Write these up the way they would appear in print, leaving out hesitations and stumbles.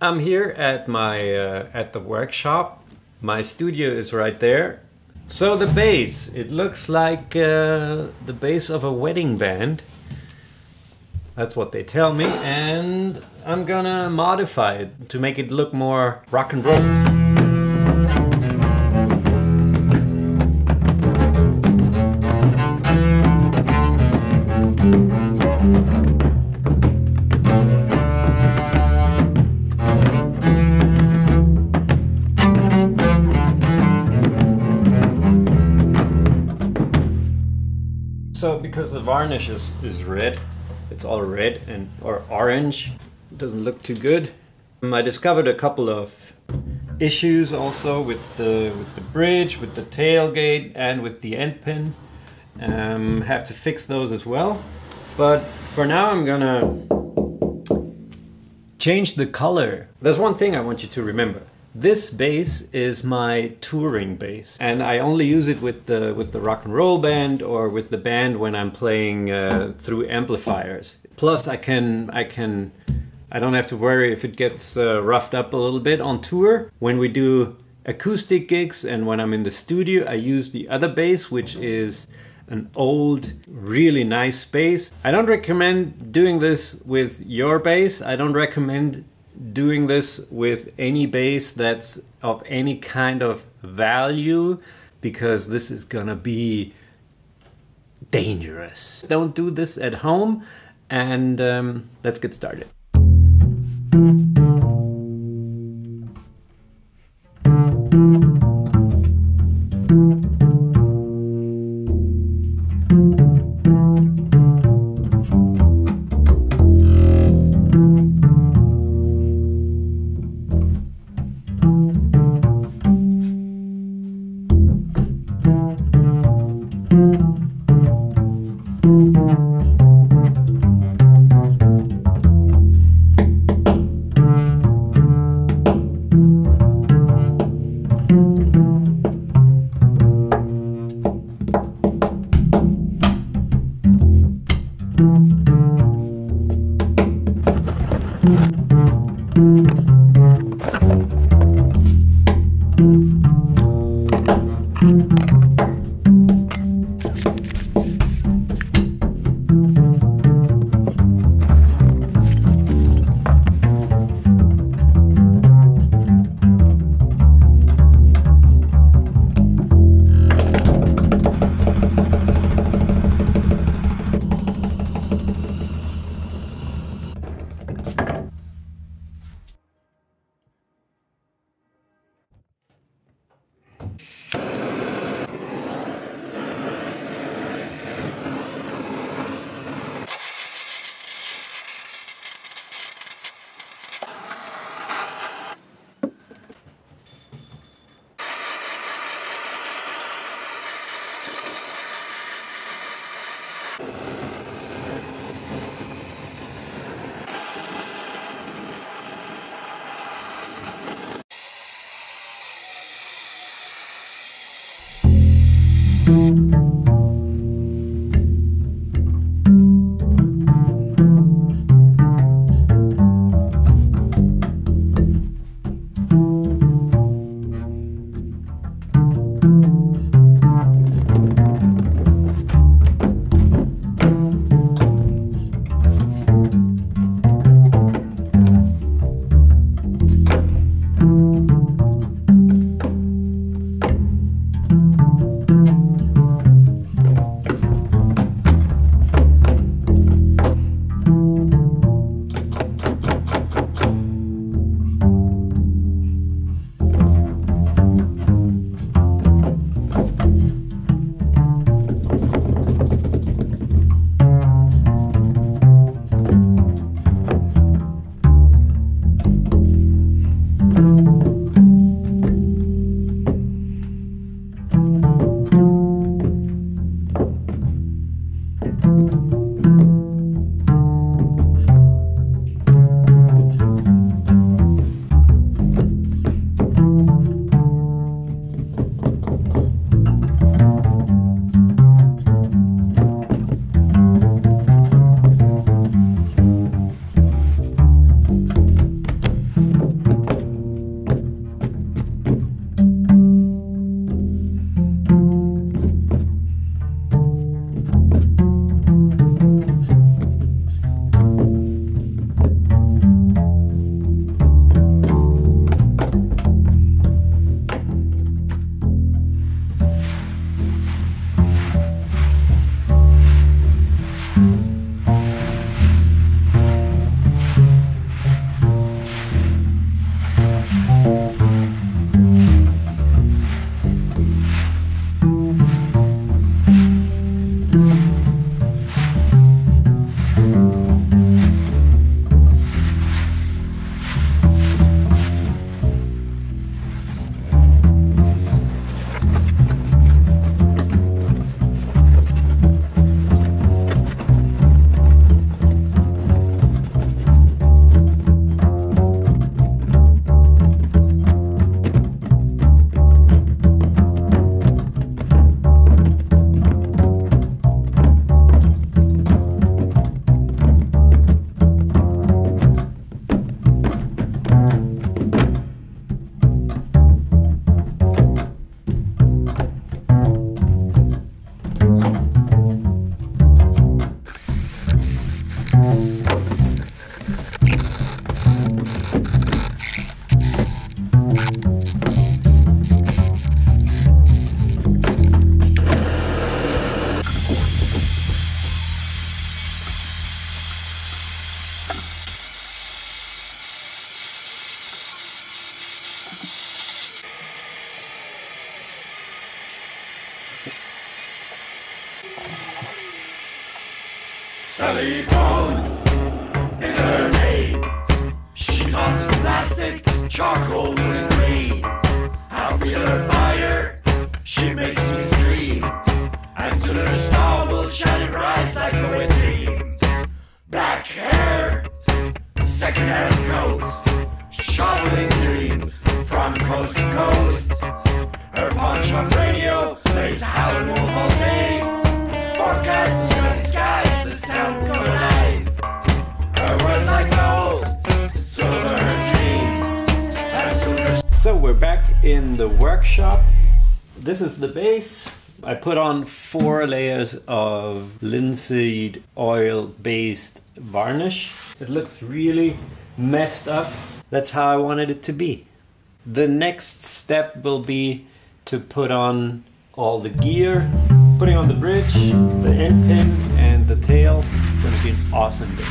I'm here at my at the workshop. My studio is right there. So the bass, it looks like the bass of a wedding band. That's what they tell me, and I'm gonna modify it to make it look more rock and roll. So because the varnish is red, it's all red and or orange, it doesn't look too good. I discovered a couple of issues also with the bridge, with the tailgate, and with the end pin. Have to fix those as well. But for now I'm gonna change the color. There's one thing I want you to remember. This bass is my touring bass, and I only use it with the rock and roll band or with the band when I'm playing through amplifiers. Plus, I don't have to worry if it gets roughed up a little bit on tour. When we do acoustic gigs and when I'm in the studio, I use the other bass, which is an old, really nice bass. I don't recommend doing this with your bass. I don't recommend doing this with any bass that's of any kind of value, because this is gonna be dangerous. Don't do this at home, and let's get started. Sally Bones is her name. She tosses plastic, charcoal, wood and green. I feel her fire, she makes me scream. And soon her star will shine and rise like a wet dream. Black hair, second-hand coats, shoveling dreams from coast to coast. Her pawn shop radio plays Howlin' Wolf all day. Forecast the sunny skies. Come alive. Her words like gold, silver dreams. So we're back in the workshop. This is the base. I put on 4 layers of linseed oil-based varnish. It looks really messed up. That's how I wanted it to be. The next step will be to put on all the gear. Putting on the bridge, the end pin, and the tail. It's going to be an awesome base.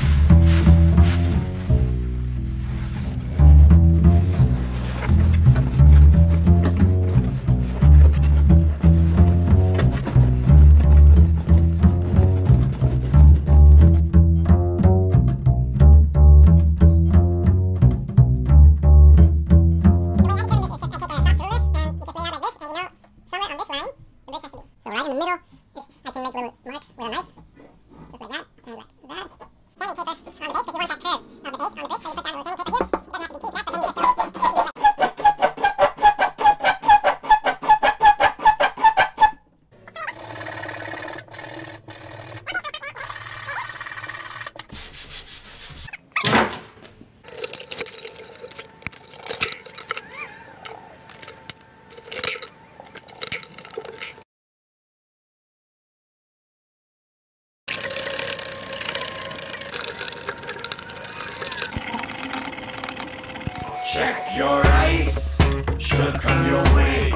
Check your ice, she'll come your way.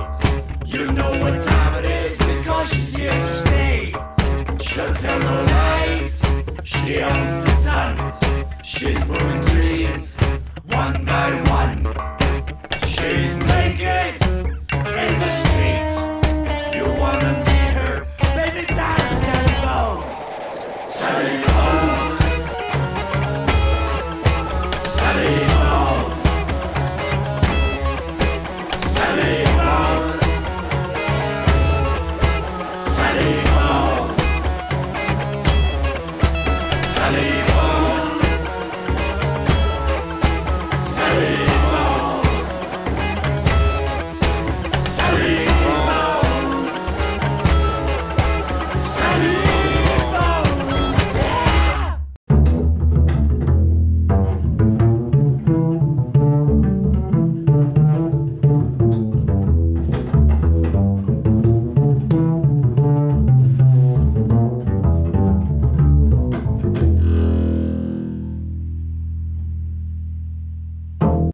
You know what time it is because she's here to stay. She'll tell no lies, she owns the sun. She's moving dreams, one by one. She's naked in the streets. You wanna meet her, baby, time Sally Bones. Sally Bones. Sally Bones. Sally Bones.